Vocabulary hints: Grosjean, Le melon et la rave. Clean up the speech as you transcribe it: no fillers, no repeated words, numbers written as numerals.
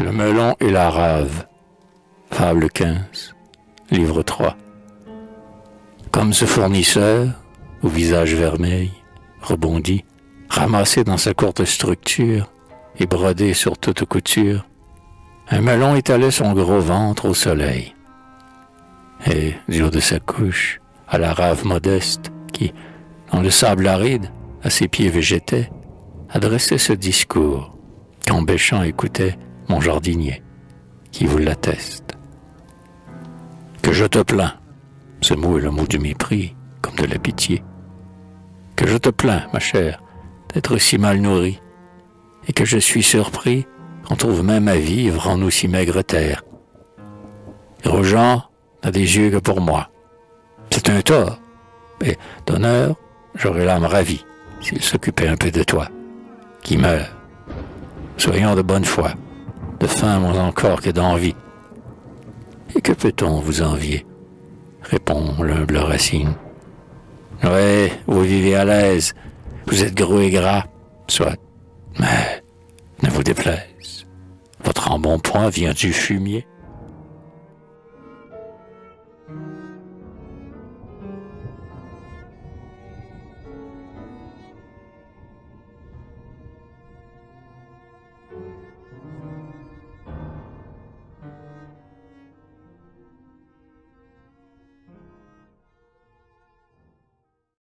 Le melon et la rave. Fable 15, livre 3. Comme ce fournisseur, au visage vermeil, rebondi, ramassé dans sa courte structure et brodé sur toute couture, un melon étalait son gros ventre au soleil. Et, du haut de sa couche, à la rave modeste qui, dans le sable aride, à ses pieds végétaient, adressait ce discours qu'en bêchant écoutait mon jardinier, qui vous l'atteste. Que je te plains, ce mot est le mot du mépris, comme de la pitié. Que je te plains, ma chère, d'être si mal nourrie, et que je suis surpris qu'on trouve même à vivre en aussi maigre terre. Grosjean n'a des yeux que pour moi. C'est un tort, mais d'honneur, j'aurais l'âme ravie s'il s'occupait un peu de toi, qui meurt. Soyons de bonne foi, de faim moins encore que d'envie. Et que peut-on vous envier? Répond l'humble Racine. Ouais, vous vivez à l'aise, vous êtes gros et gras, soit, mais ne vous déplaise. Votre embonpoint vient du fumier.